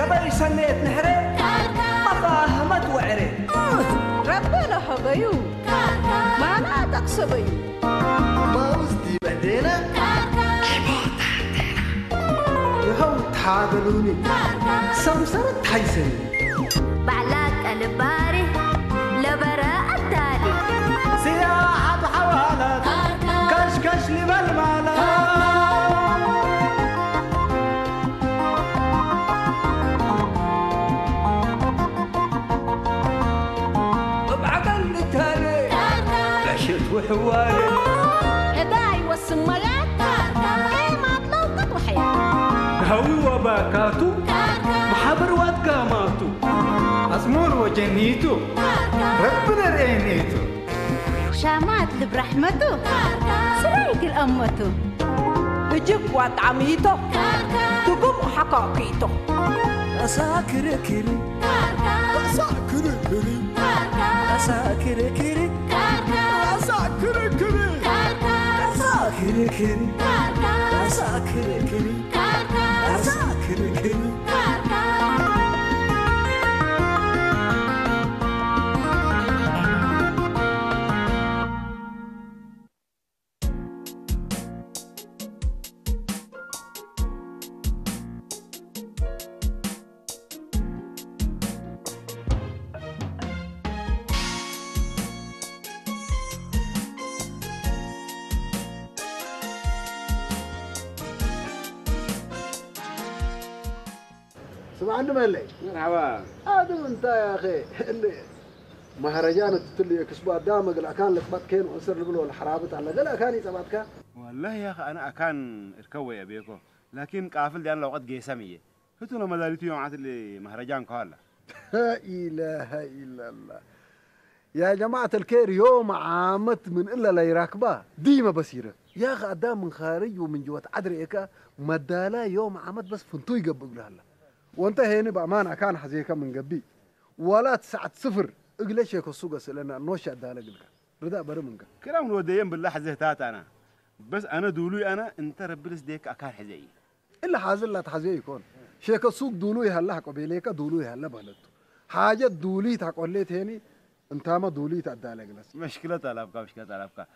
قبل يسنيت نهري مطاه مدوعري ربنا حبيو ما لا تقصبي ما وزدي بعدينا كيبوت عندنا يهو تحاضنوني سمسرت حيسني بعلاك الباري لبراء التالي سياحة حوالك كشكش لبالمالك وحواري إداي والسمالات إيه ما تلوقت وحيا هوي وباكاتو محبر واتقاماتو أزمور وجنيتو ربنا رأينيتو شامات لبرحمتو سريك الأمتو بجيب واتعميتو تقوم حقاقيتو أساكري كري أساكري كري أساكري كري سمعنا مالي؟ مرحبا هذا انت يا اخي اللي مهرجان تتلي كسبوا قدامك الاكان لك بات كين وانسر البلو الحرابط على قال اكاني تبعتك والله يا اخي انا اكان اركوي ابيكو لكن قافل دي انا لو قد جيسميه فتونا مداليتو يوم عاد اللي مهرجانكم هلا لا اله الا الله يا جماعه الخير يوم عامت من الا لا يراكبه ديما بصيره يا اخي قدام من خارج ومن جوات عدريكا مدالا يوم عامت بس فنتو يقبل هلا وانت هنا بأمانة كان حزيكا من قبي ولا 9-0 اقلش يكو السوقس لأن النوشة دالك لك رداء بري منك كلام الوديين بالله حزيتات أنا بس أنا دولوي أنا انت ربي لسديك أكان حزيي إلا حازل لا تحزيه يكون شيك السوق دولوي هلا حق بيليكا دولوي هلا بهلتو حاجة دوليت حق وليت هني انت ما دوليت عدالك لس مشكلة ألابكا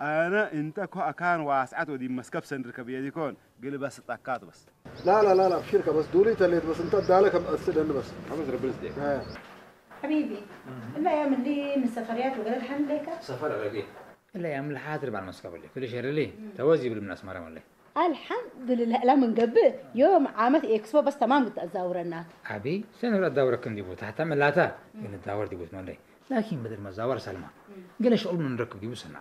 أنا أنت كو أكان واسعته دي مسكب سندركة بيدي كون قلي بس طاقات بس لا في شركة بس دولي تليت بس أنت دالك مأسد أنا بس حمد ربنا يسديك حبيبي إلا يا من لي من سفريات وقال الحمد لك سفر غير إلا يا من الحاضر بعد مسكب لي كل شهر لي توازي بالمناسبة مرة ولا الحمد لله لا من قبل يوم عامت إكسبو بس تمام قلت أتزاورنا أبي شنو الدورة كم دي بوت هتعمل لا تا إن الدور دي بوت مالي لكن بدل ما زاور سلمان قال شغل من ركب دي بوسنا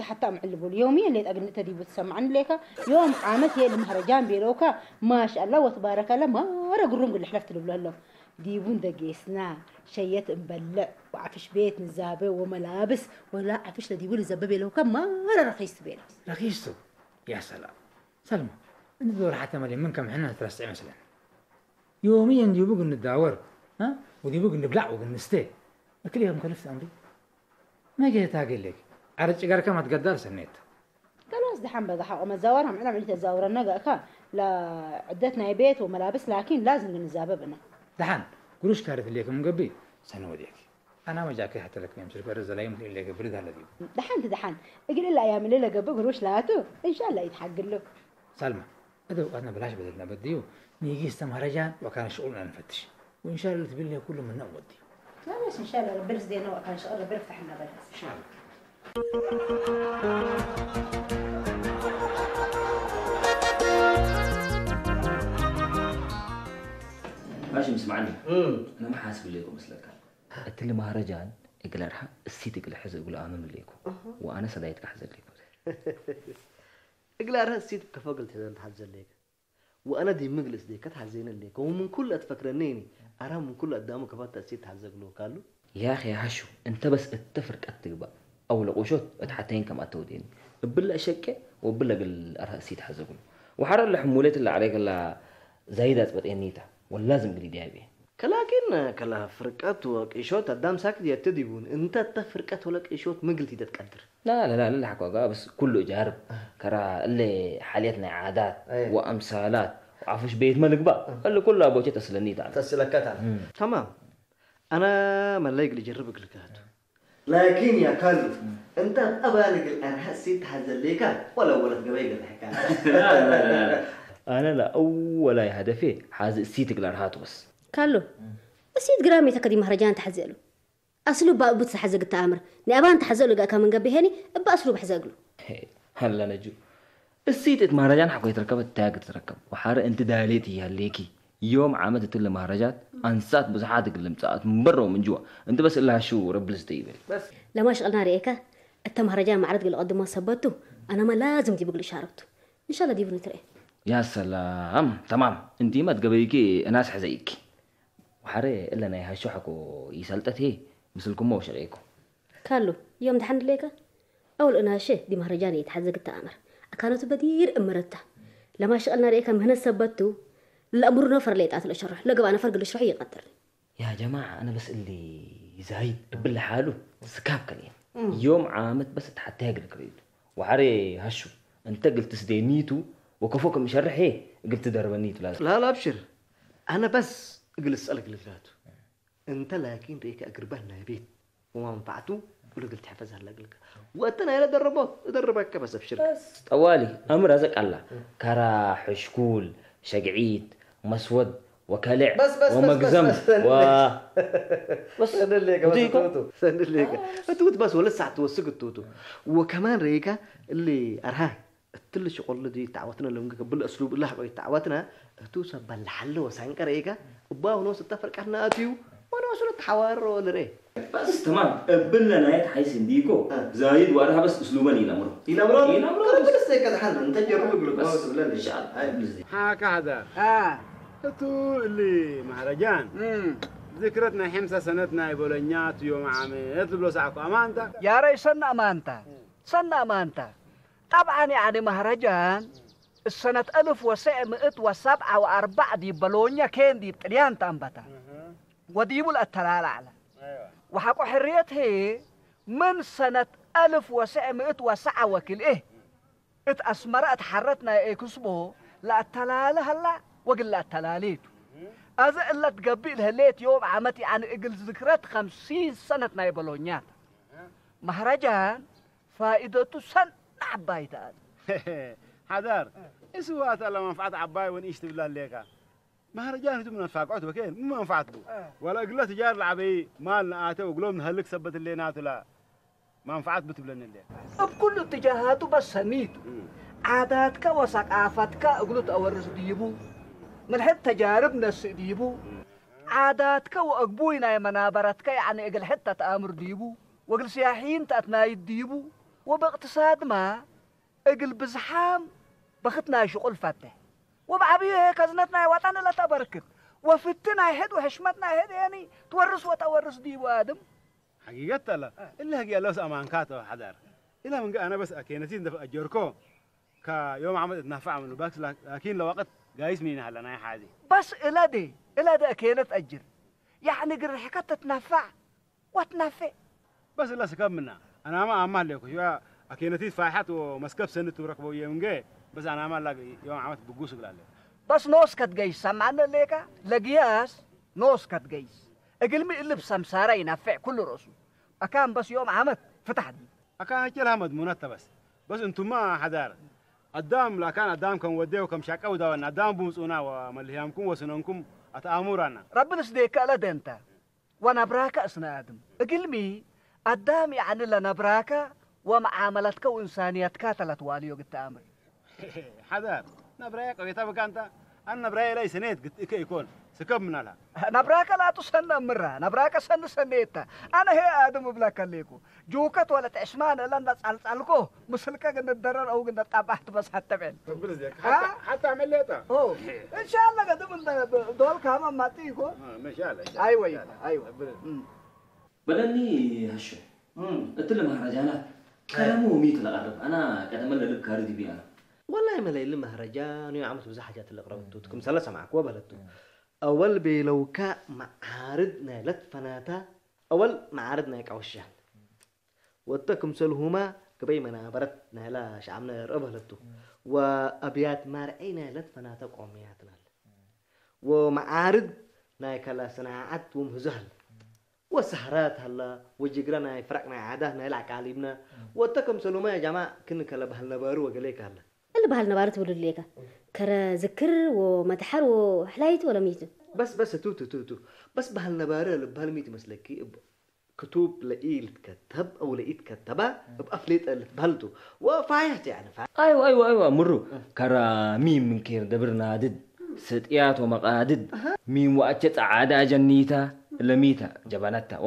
حتى معلبوا اليومية اللي تقبل نتدي بتسمعن لك يوم عامت هي المهرجان بيروكا ما شاء الله وتبارك الله ما رقرون اللي حلفت له له ديبون دقيسنا شيت مبلع وعفش بيت نزابه وملابس ولا عفش لدي يقول زبابي لو كم ما رخيص بيلو رخيصه يا سلام سلمى انت دور حتى مالين منكم احنا 3 مثلا يوميا ديبوق نداور ها وديبوق نبلع ونستي اكليهم كلفت امري ما جيت اقول لك عرض جارك ما تقدر سنيت خلاص دحين بضحى وما زورهم انا عملت زورنا جاكا لعدتنا بيت وملابس لكن لازم نزاببنا دحين قروش كارث ليك من قبي سنه وديك انا ما جاك حتى لك يمشي برز لا يمكن لك برد هذا دحين اقول له ايام الليله قبي قروش لاتو ان شاء الله يتحقق له سلمى هذا انا بلاش بدلنا بديو نيجي استمهرجان وكان شغلنا نفتش وان شاء الله تبين لي كله من اول دي خلاص ان شاء الله ربي يرزقنا وكان شغل ربي يفتح لنا بلد ان شاء الله ماشي مسمعني انا ما حاسب ليكم مثلك قلت لي مهرجان اقل ارحى السيت اقل حزق اقول انا من ليكم وانا صدايتك احزق ليكم اقل ارحى السيت كفقلت انا حزق ليك وانا دي مجلس دي كتحزين ليك ومن كل تفكرنيني ارى من كل قدامك كفت السيت حزق له قالوا يا اخي يا هشو انت بس اتفرق اتقبا أو لقوشوت أتحتين كم أتودين بلا شكة وبلا الأرهاسي تحزقون وحر الحمولات اللي عليك اللي زايدات بتأنيتها واللازم قليدها بيه لكن كلا فرقات وكيشوت قدام ساكت يتديبون أنت تفرقات ولك إيشوت مقلتي تتقدر لا حكوا بس كله جارب كرا اللي حاليتنا عادات وأمثالات عفش بيت ملك بقى قال له كله ابوتي تسلني تعال تسلك تعال تمام. انا ما لايق لجربك لكهات لكن يا كلب انت ابالغ الان حسيت حزليك ولا ولد قبيل الحكايه. لا لا لا انا لا اول هدفي حاز سيتك لارهات بس كلو سيت جرامي تكدي مهرجان تحزله اسلوب بقى بوت حزق التامر ني ابان تحزله كا من قبي هني ابا اسلوب حزقله هلا نجو السيت مهرجان حقي تركب التاج تركب وحار انت داليتي هليكي يوم عمدت له مهرجانات انسات بزحاتك اللي مسات من برا ومن جوا انت بس الا شو رب الستيبل بس لما شغلنا ريكه انت مهرجان معرض اللي قدمه ثبته انا ما لازم تجيب لي شاربته ان شاء الله دي بنتري. يا سلام تمام انت ما تقبيكي ناس حزيك وحري الا انا هشحكو يسلطت هي مثلكم ما شريكم كالو يوم دحن ليكه اول انا شيء دي مهرجان يتحزق التامر كانت بدير امرته لما شغلنا ريكه من هنا ثبته الامر نفر ليت عتل الشرح لقب انا فرق الشرح يقدر. يا جماعه انا بس اللي زايد بالله حاله سكاب كلين يوم عامد بس تحتاج الكريد وعري هشو انت قلت سدينيتو وكفوك مشرح ايه قلت دربنيتو لازم. لا لا ابشر انا بس قلت اسالك لذاته انت لكن ريك اقربنا يا بيت وما منفعته قلت حفظها لك وقت انا دربك بس ابشر بس طوالي امر رزق الله كرا حشكول شقعيد مسود وكلع بس ومقزم بس بس سند الليكه بس توتو سند الليكه توت بس ولسه توسق التوتو وكمان ريكه اللي ارها تل شغل دي تعوتنا لهم بالاسلوب الله بقى تعوتنا توسب بالحل وسانك ريكه وبا هو نص تفرق احنا اتيو وانا وصلت حوار ولا ري بس تمام بلنا نايت حيس ديكو زايد وارها بس اسلوبني الامر بس كده حل انت جرب بس ولا ان شاء الله هاي بلزي هكذا تو اللي مهرجان ذكرتنا حمسة سنتنا يبولنيات يوم عامين يطلب له ساعة امانته يا ري سنة امانته طبعا يعني مهرجان السنة 1947 دي بولونيا كان دي طليان تنبتا وديبو التلال على وحقو حريته من سنة 1909 وكل إيه اتأسمر اتحرتنا إيه كسبه لا التلال هلا وقل لا التلاليتو أذا إلا تقبيل هليت يوم عمتي عن إقل ذكرات 50 سنة نايبولونيات مهرجان فائدته سن عباي تقال حدار إسوات الله منفعت عباي ونيشت بالله ليكا مهرجان هدو من الفاقعات وكين ما نفعت بو ولا قلت جار العبي مالنا آتو وقلوبنا هلك سبت اللينات ولا ما نفعت بتبلن الليل بكل اتجاهاته بس سنيته عاداتك وثقافتك قلت أورث ديبو من حتى تجاربنا ديبو عاداتك وأقبوينا يا منابرتك يعني أقل حتى تأمر ديبو وقل سياحين تأتنايد ديبو وباقتصاد ما أقل بزحام بختنا شغل فتح وبعبيه كزنتنا يا وطن لا تبركت وفتنا يهد وحشمتنا يهد يعني تورث وتورث دي وادم حقيقة لا إلا هجي لوس أمان كاتو حدار إلا من أنا بس أكينتين دفع أجوركو كيوم عملت نفع منه باكس لكن لو وقت جايز مين هلا أنا حادي بس إلا دي إلا ده أكينت أجر يعني قر الحكاية تتنفع وتنفع بس إلا سكب منها أنا ما أعمل لكم شو أكينتين فاحت ومسكب سنة وركبوا يوم جاي بس أنا عمل لك يوم عملت بقوس ولا بس نوس كت جيس سمعنا ليك لقياس نوس كت جيس أقل من اللي بسمسارة ينفع كل رأسه أكان بس يوم عملت فتح دي أكان هيك لها مضمونات بس أنتم ما حدار قدام لا كان قدام كم وديه وكم شاكا وداون قدام بمسؤنا وملهيامكم وسنونكم أتأمرنا ربنا سديك على دنتا وأنا براك أسنا آدم أقل مي قدام يعني لنا براك ومعاملتك وإنسانيتك تلتوالي وقت أمر حذر نبراك ويتابك أنت أنا نبراي لي سنيت قلت يكون سكب من لها نبراك لا تسنى مرة نبراك سنيتها أنا هي آدم بلاك ليكو جوكت ولا تعشمان إلا نسألكوه مسلكة قلنا الدرر أو قلنا طابحت بس حتى بعد حتى عمليتها إن شاء الله قدم دولك هم ما تيكو ما شاء الله أيوة بلني هشو قلت له مهرجانات كلامه ميت الأقرب أنا قدم لك كاردي بي أنا والله ما ليل مهرجان وعملت بزح حاجات اللي قربتو تكم سلسه معك وبلدتو اول بلوكا معارضنا لتفناتا اول معارضنا يقعوشان وتكم سلهما كبي منابرتنا لا شعمنا يربهلتو وأبيات مارئنا لد فناتق عمياتنا ومعارض نايكلا صناعات ومهزهل وسهرات هلا وجيجرنا فرقنا عادنا يلعك علينا وتكم سنوما يا جماعة كنا كلا بهالنبارو وقليك هلا اللي بهالنبارو تقول ليك كرا ذكر ومتحر وحلايت ولا ميتو بس تو بس بهالنبارو اللي بهالميت مسلكي كتب لقيت كتب او لقيت كتبه بقفلت بهلته وفعيت يعني ايوه مروا كرا ميم من كير دبرنا عدد ستيات ومقادد ميم واجت عاده جنيتا لميتا جبانتا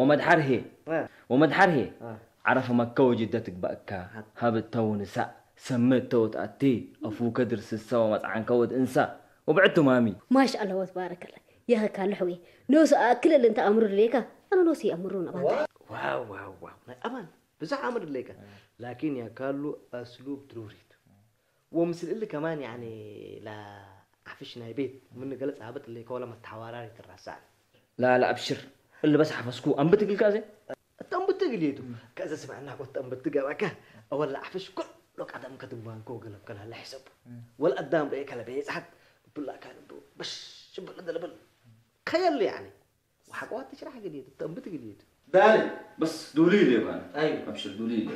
ومدحره عرف مكه وجدتك بكا هبت تونسا سمت توتاتي افو كدرس السوا مطعن كود انسا وبعته مامي ما شاء الله تبارك الله يا كالحوي لو كل اللي انت امر ليك أنا لو سيأمرون أبدا. واو. أمان. بس عامر ليك. لكن يا كارلو أسلوب ضروري. ومثل اللي كمان يعني لا عفش نايبيت من جلس عبط اللي كولا ما تحوارات الرسائل. لا أبشر. اللي بس حفظكو أنبتك الكازي. أنبتك ليتو. كذا سمعنا قلت أنبتك وكه. أول عفش كل لو قدام كتب بانكو قلب كان هلا حسب. والقدام ليك هلا بيزحد. بالله كان بش شبل هذا خيال يعني. وحقوات تشرح جديد تنبت جديد دالي بس دوليلي بقى ايوه ابشر دوليلي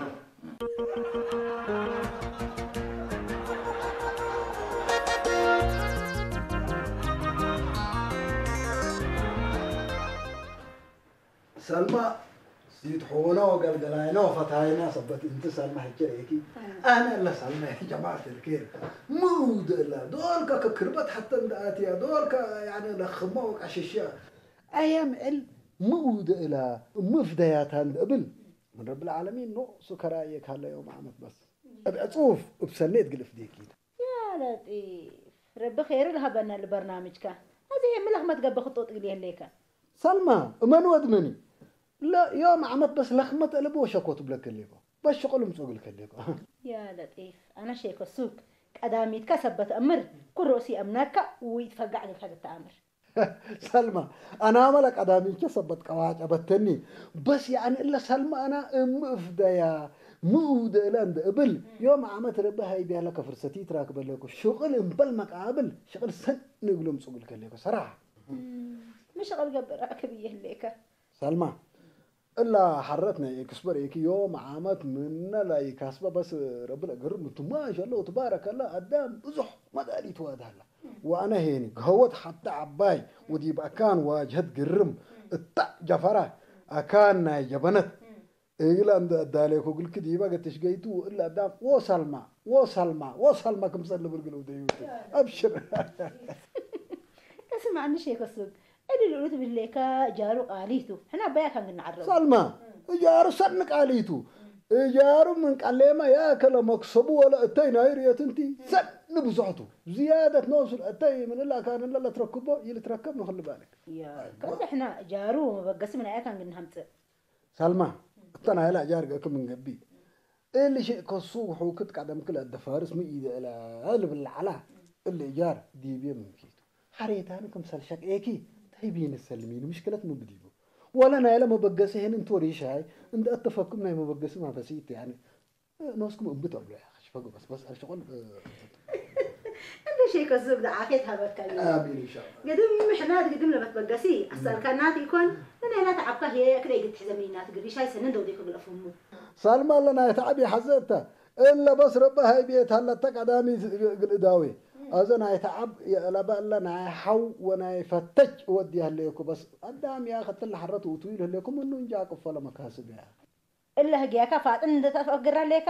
سلمى سيد حونا وقلقلاينا وفتاينا صبت انت سلمى حجريكي انا اللي سلمى يا جماعه الخير مود لا دول ككربت حتى انداتي دول يعني لخموك عششيه أيام علم مود إلى مفديات هالقبل من رب العالمين نقص كرايك هلا يوم عمت بس أبقى صوف وبسنيت قلف ديك يا لطيف رب خير لها بنا البرنامج كان هذه هي ما تقبل خطوط إليه ليك سلمى من ودمني لا يوم عمت بس لخمة قلبوا شكوت بلك الليكو بس شغلهم سوق لك الليكو يا لطيف أنا شيك السوق أدامي تكسبت أمر كل رؤسي أمناك ويتفقعني في حاجة تعمر سلمى أنا ملك أدامي كسبت كواعج أبتني بس يعني إلا سلمى أنا مفدية مود إلاند قبل يوم عمت ربها يبيع لك فرصتي تراكب لك شغل مبل مقابل شغل سن نقول مسؤول كليك صراحة مش شغل قبل راكبيه ليك سلمى إلا حرتنا يكسبر يكي يوم عمت منا لا يكسبه بس رب الأجرم ما شاء الله تبارك الله قدام بزح ما داري توادها لا وأنا هيني قهوت حتى عباي ودي بقى كان واجهت قرم الطق جفرة أكان نايجة بنت إلا أن داليكو قل كدي بقى تشقيتو إلا دام وصل ما كم صار لبرقلو ديوتي أبشر قسم عني شيء قصدك اللي قلت بالليكا جارو قاليتو هنا بايا كان نعرف سلمى جارو سنك قاليتو جارو من قليما ياكل مكسب ولا أتاي نايرية انتي سن بزعته زيادة نوصل أتاي من الله كان الله تركبه يلي تركبنا خلي بالك يا كنت احنا جارو قسمنا ياكل من همت سلمى اتنا هلا جارك من قبي اللي شيء كسوق حوكت قدام كل الدفارس من إيده إلى قلب العلا اللي جار دي بيه ممكيته حريتانكم سلشك ايكي تايبين السلمين مشكلة مبديبه ولا أنا لما بقص هنا أنتوا ريش هاي عند التفاكم نايم بقص مع بسيط يعني ناسكم أنبتوا بلا شفقوا بس هالشغل أنت شيء كذب دعاكتها بتكلم آمين إن شاء الله قدم محنات قدمنا بتبقصي أصل كانات يكون أنا لا تعبك هي كده يجت حزمينات قريش هاي سنده وديكوا بالأفهمه سالما الله أنا تعبي حزتها إلا بس ربها يبيت هلا تقعد أمي داوي أظن هيتعب لا بقى لا أنا هحو وأنا هفتش وأوديها ليكم بس قدام يا أخت اللي حرته وطويلة ليكم إنه نجاكم فلا مكاسب يا إلا هجياك فات إن تفكر ليك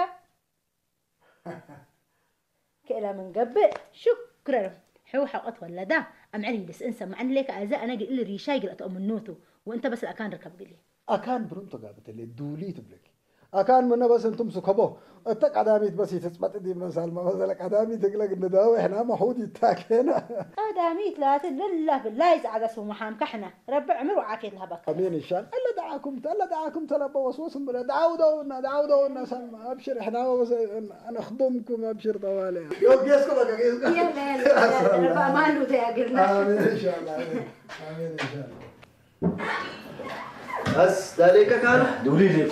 كلا من قبل شكرا حو حقت ولا ده أم علي بس إنسى مع ليك أعزاء أنا جي اللي ريشاي جلت أمنوته وأنت بس أكان ركب لي أكان برمتو قابت اللي دولي تبلك أكان منا بس أنتم سكبوه أتك عدامي بس يتسبت دي من سالما بس لك عدامي تقلق النداوي إحنا محود يتاك هنا عدامي ثلاثة لله بالله يزعل اسمه محامك إحنا رب عمر وعافية لها بك أمين إن شاء الله إلا دعاكم تلبى وسوسهم بلا دعوا سالما أبشر إحنا بس أنا أخدمكم أبشر طوالي يوم قيسكم يا مالي رب أمان وتأجرنا أمين إن شاء الله بس ذلك كان دولي ليك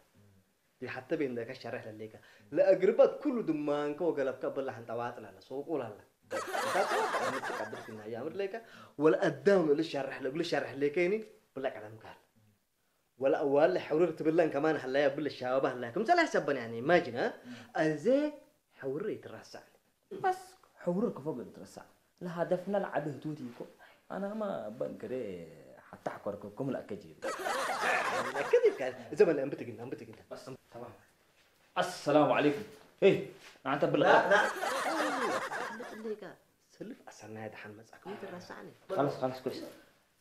حتى بين ذاك الشرح لليك لا اقربات كله دمانك وقلبك بلا حن تواطل على سوق ولا لا تقدر في النهايه لك ولا قدام للشرح لك الشرح لكيني بقول لك على مكان ولا اول حوررت بالله كمان هلا بقول للشباب هلاكم سلا حسبا يعني ماجن ها ازاي حوري ترسع بس حورك فوق ترسع لهدفنا العبه توتيكم انا ما بنكر حتى حكركم الاكاجيل اكيد كان زمان انبتك بس تمام. السلام عليكم. ايه معناتها بالغلط لا لا سلف اصلا هذا حمزكم ترسعني خلص كل شيء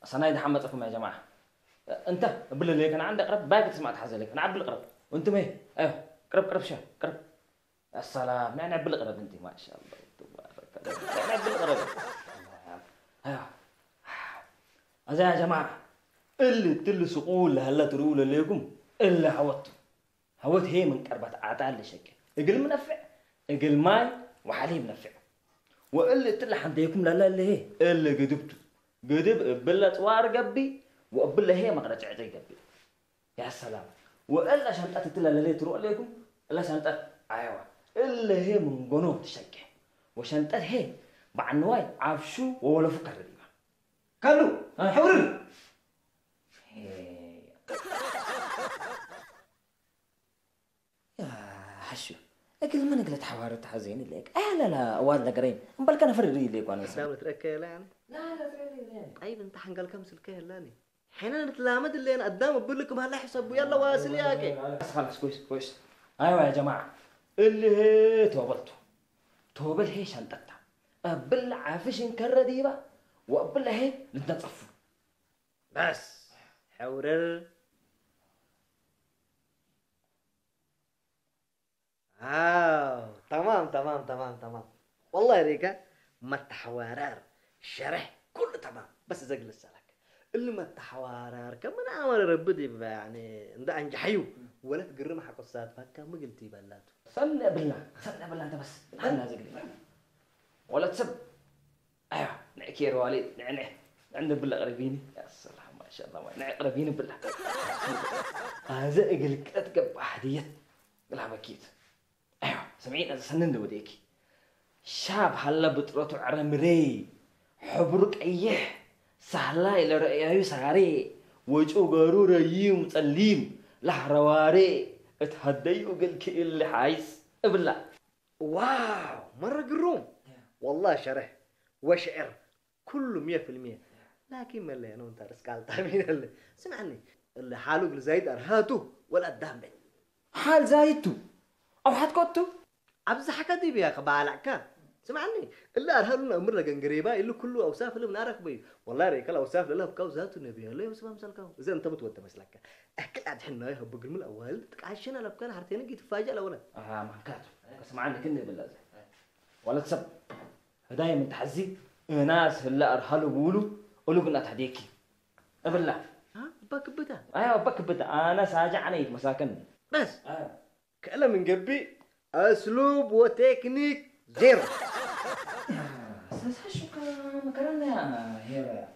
اصلا هذا حمزكم يا جماعه انت بالليل انا عندي قرب باقي سمعت حزلك انا عب القرب وانتم ايه ايوه قرب شهر قرب السلام يعني عب القرب انت ما شاء الله تبارك الله يعني عب القرب ايوه يا جماعه اللي تلصقول هلا ترول لكم الا حوت هي من قربت اعطالي شكل اقل منفع اقل ماي وحليب نفع واللي تلح عندكم لا اللي هي اللي قدبت بلا طوار قبي وقبل هي ما رجعت قبي يا سلام والا شنطه تلا للي تروح لكم الا شنطه ايوه اللي هي من قنوب تشكل وشنطه هي بعنواي عفشو ولا فقر ديما كلو حورر حشو اكل ما نقلت حوارات حزين لك لا اواد لقرين بالك انا فريري لك وانا سامع تركيله يعني لا فريري طيب انت حنقل كم سلكه لاني حين نتلامد اللي انا قدام بقول لكم هلا حسبوا يلا واصل ياكي خلاص كويس ايوه يا جماعه اللي هي توبل هي شنطتها قبل عافش نكر ديبه وقبل هي انت تصفوا بس حورر تمام والله ريكا ما التحوارار الشرح كله تمام بس زقل السلك اللي ما التحوارار كمان عمل ربدي يعني ده انجحيو ولا تقرم حق الصاد فكا ما قلتي بلاته صلى بالله انت بس انا زقل ولا تسب ايوه نعكير والي نعنح عندنا بالله قريبيني يا سلام ما شاء الله نعي قريبيني بالله هذا اقل كده تقبع هدية قلها بكيت ايوه سمعين هذا سنن وديكي شاب هلا بطرته عرمري حبرك ايه سهلا الى رأيه سهري وجهه قارورة يوم تسليم لحرواري اتهدي وقلك اللي حايس بالله واو مرة قروم والله شرح وشعر كله 100% لكن ما اللي انا وانت رسكال تامين اللي سمعني اللي حاله لزايد ارهاته ولا قدام حال زايدته او حتكوتو ابزح كدي بيا قبالك سمعني اللي ارهلنا امرنا قنقريبه اللي كله اوصاف اللي بنعرف بيه والله ريك الاوصاف اللي بكو ذات النبي الله يسمع مسلكه اذا انت متوتر مسلكه اكل قاعد حنا يهبق من الاول تقعشنا لو كان حرتين جيت تفاجئ الاول ما كاتب سمعني كني بالله ولا تسب هدايا من تحزي ناس اللي ارهلوا بيقولوا قلوبنا تحديكي بالله ها بكبتها ايوه بكبتها انا ساجعني مساكن بس كلام من قبي اسلوب وتكنيك زيرو شو مكرنا هيرا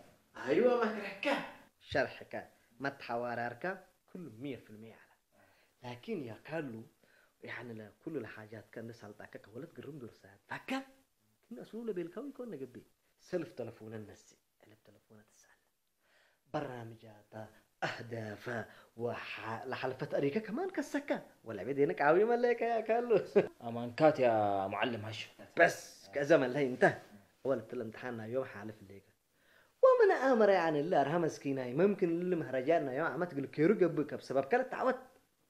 ايوه مكركه شرحك ما تحوارك كله 100% على لكن يا كلو يعني كل الحاجات كان سلطك ولا تقرم درسات فكا كنا اسلوب بالكوي كنا قبي سلف تلفون النسي على تلفونات السهل برامجات اهدافه لحلفت اريكا كمان كسكه ولا بدينك عاوي ملاك يا كارلوس امانكات يا معلم هش بس كزمن لهي انتهى اول بتل امتحاننا يوم حالف الليكا ومن امر يعني الله ارها مسكيناي ممكن اللي مهرجاننا يا عم تقول كيرو قبك بسبب كانت تعودت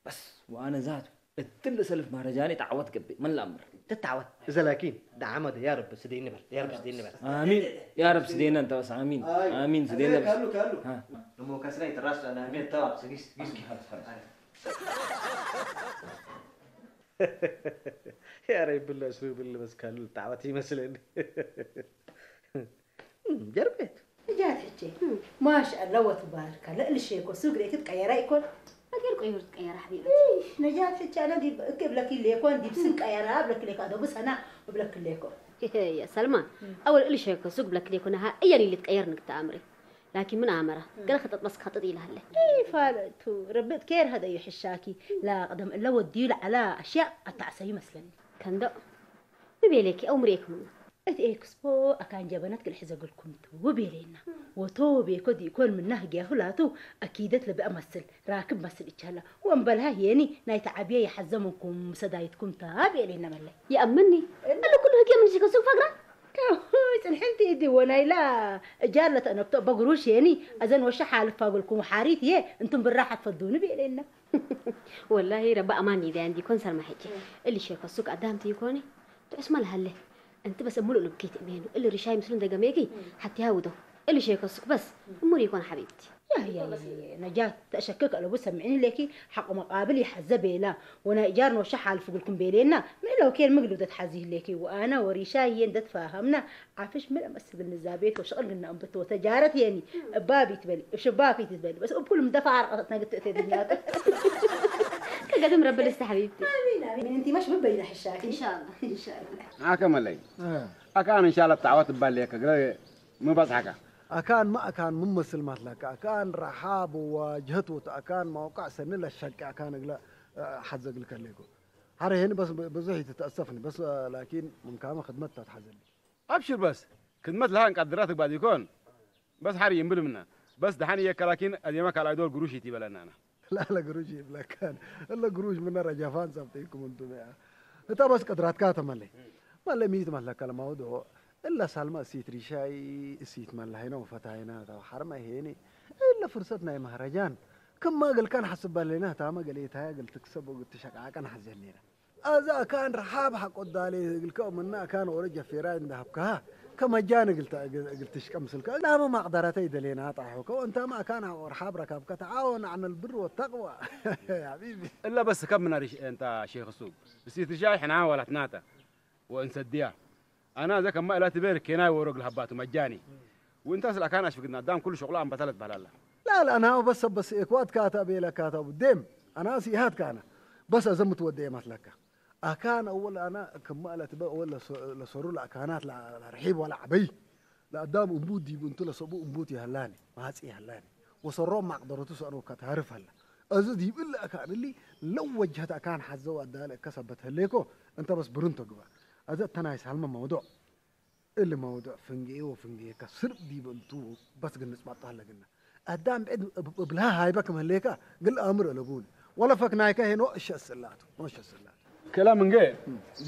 بس وانا ذاته التل سلف مهرجاني تعودت قبي من الامر تتعود اذا لكن ده عمد يا رب سديني بس امين يا رب سدينا انت بس امين سدينا بس ها لما كسرت الراس انا امين طبعا سجيس يا رب بالله اسلوب اللي بس كانوا تعوت يمثلني جربت جات حجي ما شاء الله وتبارك الله الشيك وسوق ريت تقيره يكون غير قيور تقيره حبيبتي نجات حجي انا دي قبلك اللي يكون دي بسن قيره قبلك لك هذا بس انا قبلك لك يا سلمان اول الشيك وسوق قبلك لك انا هي اللي تقير نك تامري لكن من عمره قال خطط مسك خطط يله له اي فالتو ربيت كير هذا يحشاكي لا قدم الا ودي على اشياء التعسي مثلا كان ده ببيلك امريكم ات اكسبو اكان جبنات الحزق الكنت وبيلينا وتوبي كد يكون من نهج هلاته اكيدت لبقى مثل راكب مثل اتشاله وانبلها هيني ناي تعبيه يحزمكم سدايتكم تابي لنا مله يامني انا كل هكي من شيء سوق فقره كويس الحين تيدي وانا لا جالت انا بقروش يعني اذن وش حالف اقولكم حاريت هي انتم بالراحه تفضوني بيلينا والله ربا اماني ده عندي كون سرمحكي اللي شيخ السوق قدامتي يكوني اسمع لهله انت بس املو لبكيت امينو اللي رشاي مسلون دقميكي حتى هاودو اللي شيك السوق بس اموري يكون حبيبتي يا نجات اشكك لو سمعيني ليكي حق مقابل يحزبي لا وانا ايجارنا وشح على فوقكم بيلينا من لو كان مقلو تتحزيه ليكي وانا وريشاي ند تفاهمنا عافش من امس بالنزابيت وشغل لنا انبت وتجارتي يعني بابي تبلي شبابي تبلي بس كلهم دفع رقصتنا قلت تدينات كقدم رب لسه حبيبتي امين انت مش ببين حشاك ان شاء الله ان شاء الله اكمل اكان ان شاء الله تعوت بالك مو بضحك أكان ما أكان مم مثل ما تلاقى أكان رحاب وجهته أكان موقع سنيل الشك أكان أقول حزق لك ليكو هري هنا بس بزحي تتأسفني بس لكن ممكن خدمتها تحزن أبشر بس خدمت لها نقدراتك بعد يكون بس هري ينبل منها بس دحين كراكين أديمك على دول قروشي تبى لنا أنا لا قروش يبلا كان إلا قروش من رجفان سبتيكم أنتم يا ترى بس قدرات كاتم مالي مالي ميت مالك على موضوع إلا سالما سيت ريشاي سيت مالهينا وفتاينا تاو حرمة هيني إلا فرصتنا يا مهرجان كم ما قال كان حسب بالينا تاما قليتها قلت تكسب وقلت شقعة كان حزنينا أذا كان رحاب حق قدالي قلت منا كان ورجع في راين ذهبكها كما جانا قلت شكم سلك لا ما قدرتي دلينا طاحوك وأنت ما كان ورحاب ركابك تعاون عن البر والتقوى يا حبيبي إلا بس كم من أنت شيخ السوق سيت ريشاي حنا ولا تناتا ونسديها أنا ذاك ما لا تبارك هنا ورق الحبات ومجاني وأنت أصلا كان أشفقنا قدام كل شغله عم بتلت بهلله لا أنا بس إكواد كاتب إلى كاتب قدام أنا سيهات كان بس أزمت ودي ما تلك أكان أول أنا كما لا تبارك ولا لسرور الأكانات لا رحيب ولا عبي لا قدام أمودي بنتلا صبو أمودي هلاني ما هسي هلاني وصرهم ما قدرتوش أنا كاتعرف هلا أزدي إلا أكان اللي لو وجهت أكان حزوا أدالك كسبت هليكو أنت بس برنتك بقى هذا تنايس هالما موضوع اللي موضوع فنجي وفنجي كسر دي بنتو بس قلنا سمعتها هلا قلنا قدام بعد بلها هاي بك مهليكا قل امر لابون ولا فك نايكا هنا وش السلاته وش السلاته كلام من غير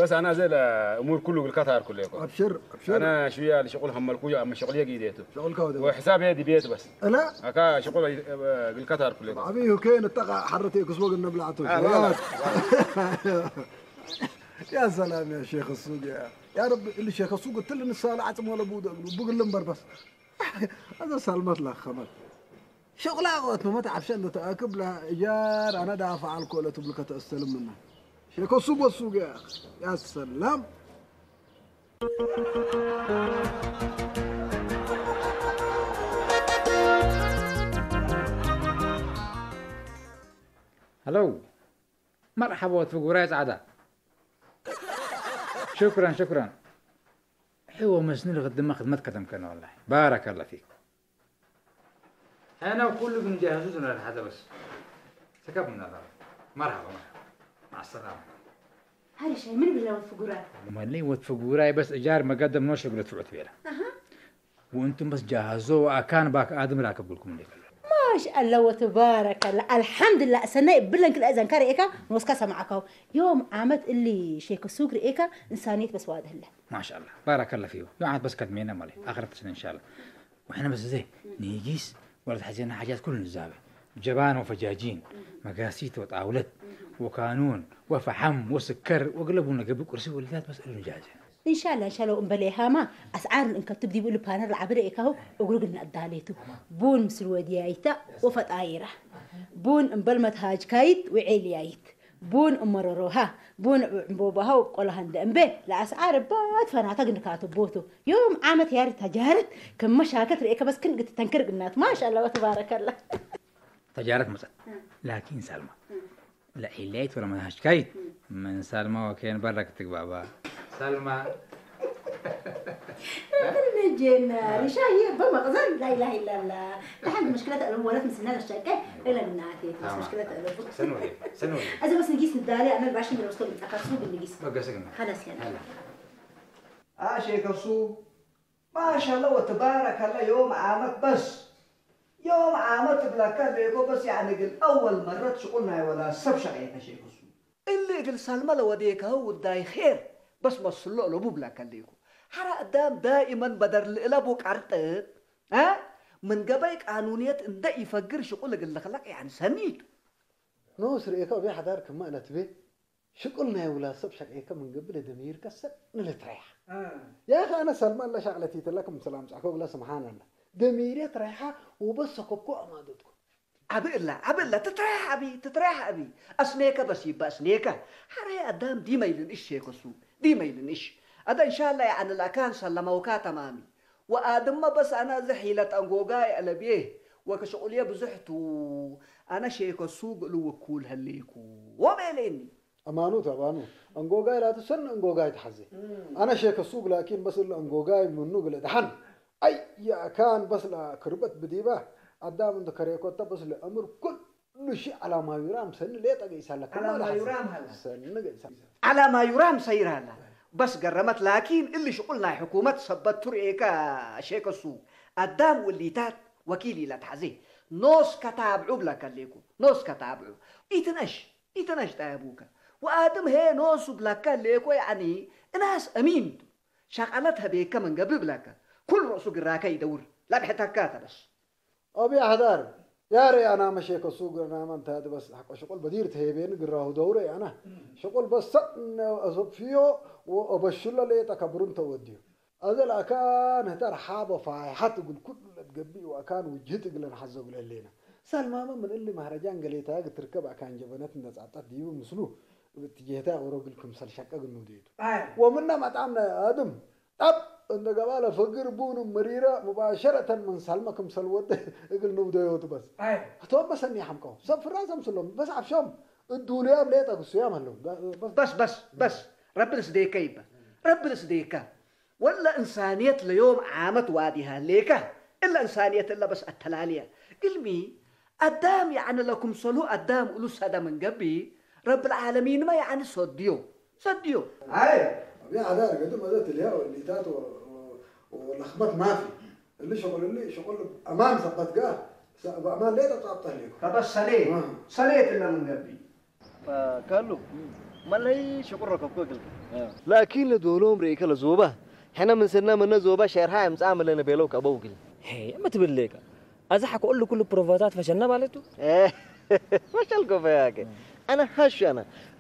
بس انا زي الامور كله بالقطار كله ابشر ابشر انا شويه اللي شغل هملكويا اما شغليه جديته شغل كود وحساب يدي بيت بس لا اكا شغل بالقطار كله ابي وكين الطاقه حرتي كسوق النبلعته يا سلام يا شيخ السوق يا رب اللي شيخ السوق قلت لي الصالة عتم ولا بودا بقول لمبر بس هذا سالمت له خمر شغلة غوتنا ما تعرفش انت تاكب لها ايجار انا دافع على الكولة تبلك تستلم منها شيخ السوق والسوق يا سلام هلو مرحبا تفقوراي سعادة شكرا شكرا حوى مسنين غد ما خدمتك تمكن والله بارك الله فيك انا وكلكم مجهزين للحدا بس سكب من هذا مرحبا مرحبا مع السلامه هذا شيء من بالله وتفقوراي مالي وتفقوراي بس ايجار ما قدمناش قلت رحت فيها وانتم بس جهزوا اكان باك ادم راكب لكم ليك ما شاء الله وتبارك الله الحمد لله سناء بلنك الاذان كاريكا نوسكاسا معك يوم عمت اللي شيك السوق ريكا انسانيت بس واده الله ما شاء الله بارك الله فيه يوم بس كدمينا مالي اخر سنه ان شاء الله واحنا بس زي نيجيس ولد حزينا حاجات كل نزابه جبان وفجاجين مقاسيت وطاولت وقانون وفحم وسكر وقلبونا قبل كرسي ولدات بس جاهزه ان شاء الله ان شاء الله امبليها ما اسعار الانكتب دي بيقولوا بانر العبر ايكاو اقول لنا اداليتو بون مسلوديايتا وفطايره بون امبلمت هاج كايت وعيليايت بون أمروها بون بوبها وقولهن دمبه لأسعار بات فنا تجن كاتب بوتو يوم عامت ياري تجارت كم مشاكل رأيك بس كن قلت تنكر قنات ما شاء الله وتبارك الله تجارت مثلا لكن سلمى لا حليت ولا ما هشكيت من سلمى وكان بركتك بابا سلمى أنا نجينا رشاهي بمغزل لا إله إلا الله لحد مشكلة الأولاد مسنا الشكاية إلى الناتي بس مشكلة الأولاد سنوي سنوي إذا بس نجيس الداري أنا بعشرين الوصول أقصو بالنجيس خلاص يعني عشان قصو ما شاء الله وتبارك الله يوم عامك بس يوم عامك بلا كذا بس يعني قل أول مرة تشقولنا ولا سب شقيك شيء قصو اللي قل سلمى لو ديك هو الداي خير بس ما صلوا له بلا كليكو حرا قدام دائما بدل لابوك عرتك ها من قبل قانونيات انت يفكر شقول لك لك يعني سنيت نوصر ايكا بي حضارك ما انا تبي شقولنا يا ولا صب شقيك من قبل دمير كسر نلتريح يا اخي انا سلمان لا شغلتي لكم سلام صحكم الله سبحان الله دميري تريحه وبس كبكو امادتكم عبلا تتريح ابي تتريح ابي اسنيكه بس يبقى اسنيكه حرا قدام دي ما يلنش يا كسو دي ما يلنش هذا إن شاء الله يعني لكان سلم وكات مامي وآدم بس أنا زحيلة أنجوجاي على بيه وكشقولي بزحتو أنا شيك السوق لو كول هليكو وماليني أمانو تبانو أنجوجاي لا تسن أنجوجاي تحزي أنا شيك السوق لكن بس اللي أنجوجاي من نقل دحن أي يا كان بس لا كربت بديبه قدام عند كريكوتا بس الأمر كل شيء على ما يرام سن ليت أجي سالك على ما يرام هلا على ما يرام سير هلا بس قرمت لكن اللي شقولنا حكومة صبت ترعيكا شيك السوق قدام واللي تات وكيلي لا تحزيه نص كتابعو بلا كليكو نص كتابعو يتنش تابوكا وآدم هي نص بلا كليكو يعني ناس أمين شغلتها بيكا من قبل بلاكا كل رأسو قراكا يدور لا بحتكاتا بس أبي حدار يا ري أنا ما شيك السوق أنا ما انت هذا بس حق شغل بدير تهيبين قراه دوري أنا شغل بس أصب فيه وأبشر لي تكبرون توديه هذا لا كان هتر حابة فحط يقول كل تجبي وأكان وجهتك لنحزق لنا سلمى ما من اللي مهرجان قليتها تركب أكان جبنات الناس عطت ديو مسلو اتجهتها وراجل كم سال شقق النوديتو ومنا ما تعمنا آدم طب أن جماله فقر بون مريرة مباشرة من سلمكم سلوت يقول نبدأ بس. أتوقع بس إني حمكم. صف رأسهم سلم بس عفشم. الدنيا مليئة قصيام هلم. بس ربنا صديقه يبقى ربنا صديقه. ولا إنسانية اليوم عامت واديها ليكه إلا إنسانية إلا بس التلالية. علمي قدام يعني لكم سلو قدام قلوس هذا من قبي رب العالمين ما يعني صديو. يا عذار قدوم هذا الياء اللي تاتو واللخبط ما في اللي شغل أمام ثبت قاه أمام ليه تطابطه ليكم بس سليت إلا من قبلي فقالوا ما لي شغل ركبكوا قلبي لكن لدولهم ريك لزوبة إحنا من سنة من زوبة شهرها أمس عامل لنا بيلوك أبوه قل هي ما تبي ليك أزحك أقول له كل بروفاتات فشلنا مالته فشلكوا فياك أنا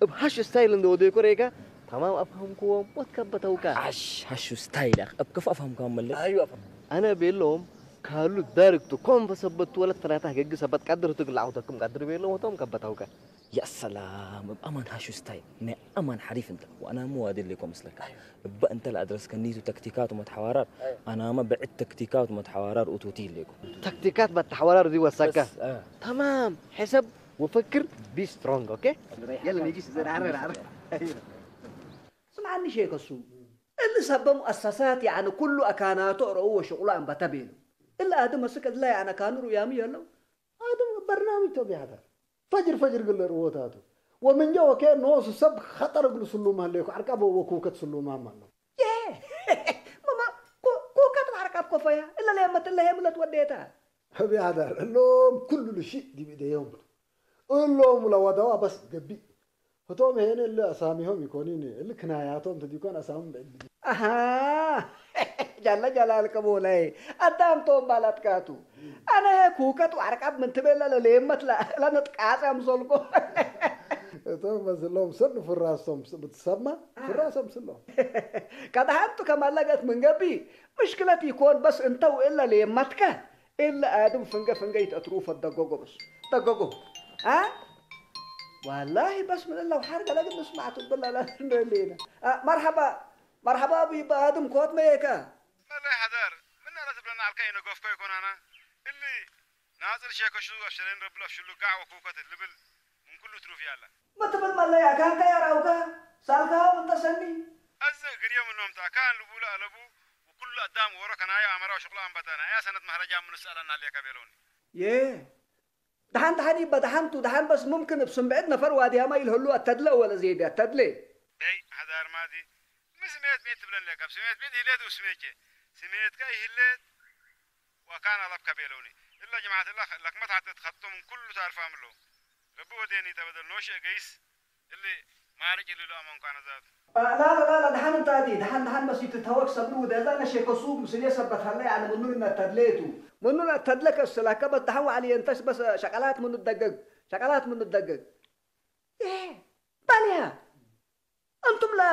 بهش ستايل إن دوديكوا ريكا تمام أفهمكم واتكبتوك عش هشو ستايلك أبكف أفهمكم ملك أيوة أفهم أنا بيلهم قالوا داركتو كم فسبت ولا ثلاثة هجج سبت قدر تقول عودكم قدر بيلهم وتم كبتوك يا سلام بأمان هشو ستايل أنا أمان حريف أنت وأنا مو أدل لكم مثلك بقى أنت الأدرس كنيتو تكتيكات ومتحوارات أنا ما بعد تكتيكات ومتحوارات وتوتيل لكم تكتيكات متحوارات دي وسكة تمام حسب وفكر بي سترونج أوكي يلا نيجي سيزر عرر عني شيء كسو اللي سبب مؤسسات يعني كل أكاناته رؤوا شغله أم بتبينه إلا آدم مسك لا يعني كانوا ريامي يلا آدم برنامج تبي هذا فجر قل رؤوت هذا ومن جوا كان نوص سب خطر قل سلومه ليكو عركبه وكوكت سلومه ماله يه ماما كوكت عركب كفاية إلا لما تلا هي ملا توديتها تبي هذا اللهم كل شيء دي بديهم اللهم لو دوا بس جبي هتوم هنا اللي أساميهم يكونين اللي كناياتهم تديكون أسامهم بعيد أها جلالك مولاي أدام توم بالاتكاتو أنا كوكاتو عركب من تبلا لليمت لا نتكاسم زولكو هتوم بس اللهم سن في الراسهم بتسمى في الراسهم سلهم كده هانتو كمان لقت من قبي مشكلة يكون بس انتو إلا ليمتك إلا آدم فنجا يتأتروف الدقوقو بس دقوقو ها والله بسم الله وحركه لقد سمعت بالله لا لينا. مرحبا مرحبا بي بادم كوت ميكا والله حذر من انا تبلنا على كاين غوفكو يكون انا اللي ناصر شيكو شو اشرين رب لو شلو قاع وكوكت لبل من كله تروف يالا ما تبل بالله يا كان يا راوكا سالكا وانت سني از غير يوم نوم تا كان لبولا لبو وكل قدام ورا كان يا امرا شغل انبتنا يا سند مهرجان من سالنا عليك بيلوني يه دهان دهان يبقى دهان تو دهان بس ممكن بسم بعدنا فروا دي ما يلهلو التدله ولا زيد التدله اي هذا ما دي سميت ميت بلن لك سميت ميت هليت وسميت سميت كاي هليت وكان الله بكبيلوني الا جماعه الله لك ما تتخطوا من كله تعرف عملو ربو ديني تبدل نوش قيس اللي ما رجع له امام كان ذات لا لا لا دهان تادي دهان دهان بس يتتوك صبرو ده انا شيكو سوق مسليه ثبت الله على منو ان التدليتو منو التدلك السلاكه بتحو علي انتش بس شغلات منو تدقق شغلات منو تدقق ايه باليا انتم لا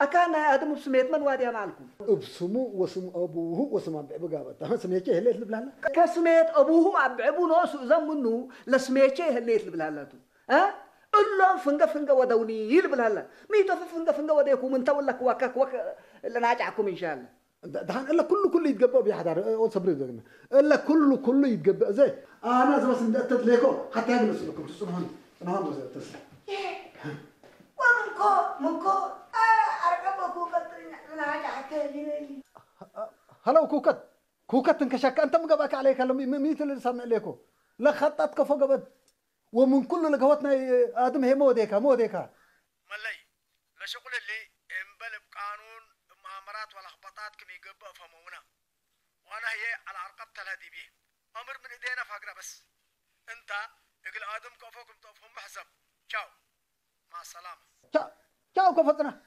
أكان آدم بسميت من وادي معلكم بسمو وسم أبوه وسم عبقابة تهان سميتشي هليت لبلاله كسميت أبوه عبعبو ناس وزم منه لسميتشي هليت لبلاله تو ها إلا فنجا فنجا ودوني يلبلاله ميتوا فنجا فنجا وديكم من تولك وكك وك اللي ناجعكم إن شاء الله دهان إلا كله يتجبأ بيحضر وصبري دقنا إلا كله يتجبأ زي أنا زي بس نتت ليكم حتى هني نسلكم تسمعون أنا هون بس تسمع ومنكو منكو هلا كوكت كوكت انكشك انت مقبك عليك ميت اللي سامع ليكو لا خططك فوق ومن كل لقوتنا ادم هي موديكا ملي لا شغل اللي امبل بقانون مؤامرات ولا خبطات كم يقبا فمونا وانا هي على عرقبت الهدي به امر من ايدينا فقره بس انت اقل ادم كفوكم تفهم حسب تشاو مع السلامه تشاو كفتنا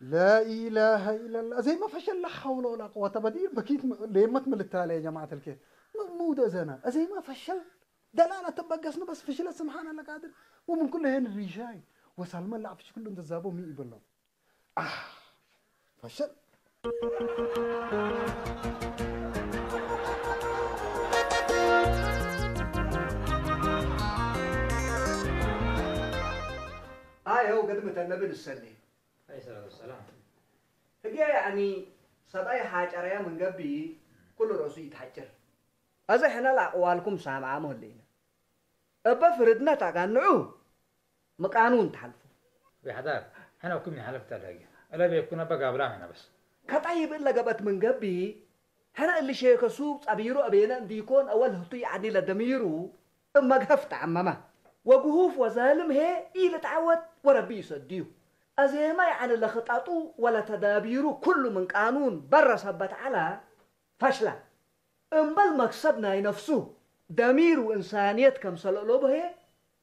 لا اله الا الله زي ما فشل لا حول ولا قوه بديل بكيت ليه ما تملت يا جماعه الكيف مود زنا زي ما فشل دلاله تبقسنا بس فشل سبحان الله قادر ومن كل هين الريشاي وسلمى لعب في كل انتزابو مي يبلوا فشل هو قدمت النبي السني عليه الصلاة والسلام. هي يعني صداي حاجريا من قبي كل راسه يتحجر. أزا حنا لأقوالكم سامعة مهلينا. أبا فردنا تقنعوه مقانون تحلفوا. بحضار حنا وكمني حلفت الهجة. ألا بيكون أبا قابلها هنا بس. كطيب إلا قبت من قبي حنا اللي شيخ سوق أبيرو أبينا ديكون أول هطي عدي لدميرو أما قفت عمامه. وقهوف وظالم هي إيه لتعود وربي يصديه. أزيما يعني لا خططوا ولا تدابيروا كل من قانون برا سبت على فشلة امبل مقصدنا نفسه دمير وإنسانيتكم سلقلو به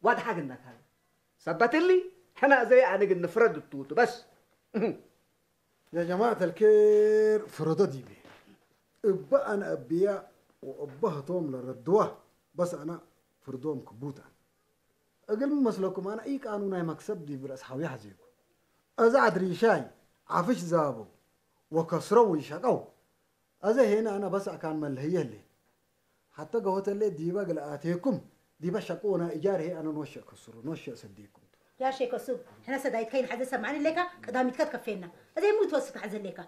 واضحة قلنا كان سبت لي حنا زي يعني قلنا فرد التوتو بس يا جماعة الكير فرد دي بي ابقى أنا أبياء وأبهتهم لردوه بس أنا فردهم كبوتا أقل من مسلكم أنا أي قانون مكسب دي بالأصحابي حزيكم أزا عدري شاي عفش زابو وكسرو يشقو أزا هنا أنا بس أكان ملهيلي حتى قوت اللي ديبا قلقاتيكم ديبا شقونا إيجاري أنا نوشي كسرو نوشي أصديكم يا شيخ السوق هنا سدايت كاين حد سمعني ليكا قدام يتكتكب فينا أزا يموت وسط حزن ليكا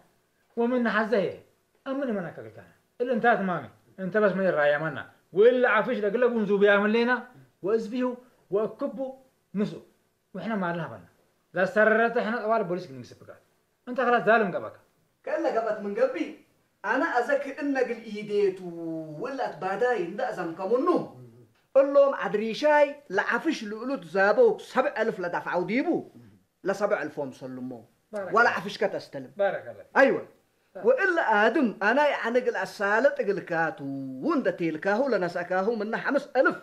ومن حزايا أمني منك قلتانا إلا انتهت مامي أنت بس من الراية منا وإلا عفش لقلب ونزوبيها من لينا وأزبيهو وأكبو نسو وإحنا ما لها بنا لا سررت احنا طوال بوليس نمسكك انت خلاص ظالم قبك كلا قبت من قبي انا اذكر انك الايديتو ولا تباداي انت ازمك منو قول لهم عدريشاي لعفش لقلوت زابوك 7000 لدفعوا ديبو ل 7000 مسلمو ولا عفش كتستلم بارك الله ايوه والا ادم انا يعني قل السالط قلكاتو وانت تلكاهو لنسكاهو من 5000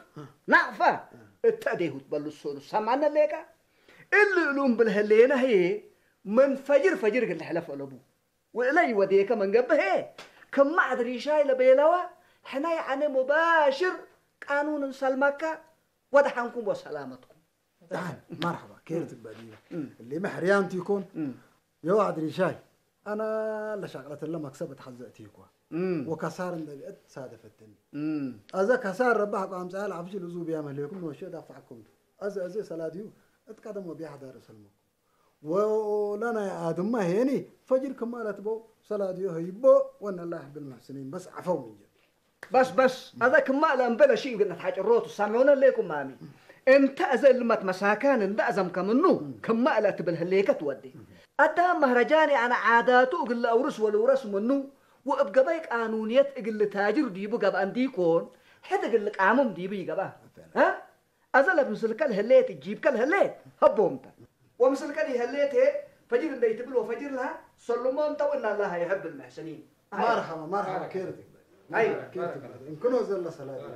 نعفه التاديهو تبلو السولو سمعنا ليكا اللي يقولون بالهلينة هي من فجر قال حلف أبوه وإلي وديك من قبه كم ما عدري شاي لبيلوا حنا يعني مباشر قانون نسلمك ودحنكم وسلامتكم دحن مرحبا كيرت البادية اللي محريانتي يكون يو عدري شاي أنا لشغلت اللي مكسبت حزقتي يكون وكسار اللي صادفتني أذا كسار ربحك وعم سأل عفشي لزوب يا مهليكم وشي دافعكم از سلاديو اتقدم وبيحدا رسلمو ولنا عادم ما هيني فجر كمالت بو سلاديو هيبو وان الله بالمحسنين بس عفو من جد بس هذا كمال انبلا شيء قلنا تحجروت سامعونا ليكم مامي انت ازل مت مساكان اندازم كمنو كمالت بالهليكه تودي اتا مهرجاني انا عاداتو قل اورس والورس منو وابقى بايك قانونيات قل تاجر ديبو قب عندي كون حتى قل لك عامم ديبو يقبا ها أزلب مسلك الهليت تجيب كالهليت هبومتا ومسلك الهليت هي فجر اللي يتبل وفجر لها سلمون تو ان الله يحب المحسنين مرحبا مرحبا كيرتك ايوه كيرتك ان كنوا زل صلاه